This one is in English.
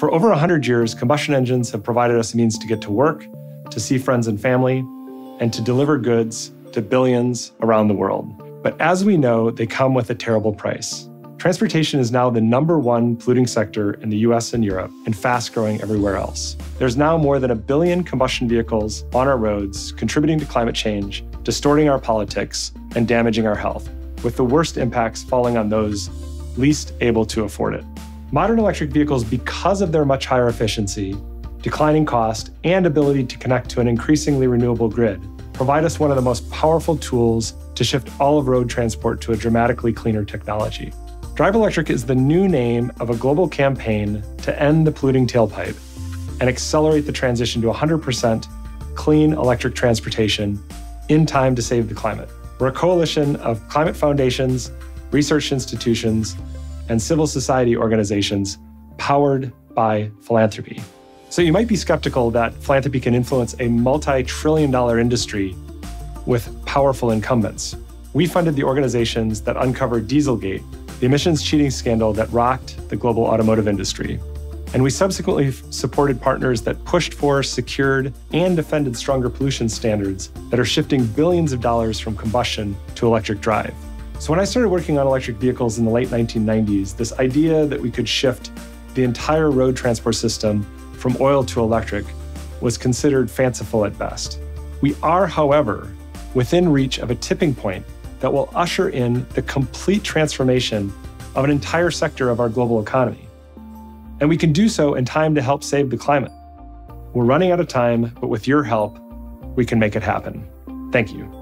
For over 100 years, combustion engines have provided us a means to get to work, to see friends and family, and to deliver goods to billions around the world. But as we know, they come with a terrible price. Transportation is now the #1 polluting sector in the US and Europe, and fast growing everywhere else. There's now more than 1 billion combustion vehicles on our roads, contributing to climate change, distorting our politics, and damaging our health, with the worst impacts falling on those least able to afford it. Modern electric vehicles, because of their much higher efficiency, declining cost, and ability to connect to an increasingly renewable grid, provide us one of the most powerful tools to shift all of road transport to a dramatically cleaner technology. Drive Electric is the new name of a global campaign to end the polluting tailpipe and accelerate the transition to 100% clean electric transportation in time to save the climate. We're a coalition of climate foundations, research institutions, and civil society organizations powered by philanthropy. So you might be skeptical that philanthropy can influence a multi-trillion-dollar industry with powerful incumbents. We funded the organizations that uncovered Dieselgate, the emissions cheating scandal that rocked the global automotive industry. And we subsequently supported partners that pushed for, secured, and defended stronger pollution standards that are shifting billions of dollars from combustion to electric drive. So when I started working on electric vehicles in the late 1990s, this idea that we could shift the entire road transport system from oil to electric was considered fanciful at best. We are, however, within reach of a tipping point that will usher in the complete transformation of an entire sector of our global economy. And we can do so in time to help save the climate. We're running out of time, but with your help, we can make it happen. Thank you.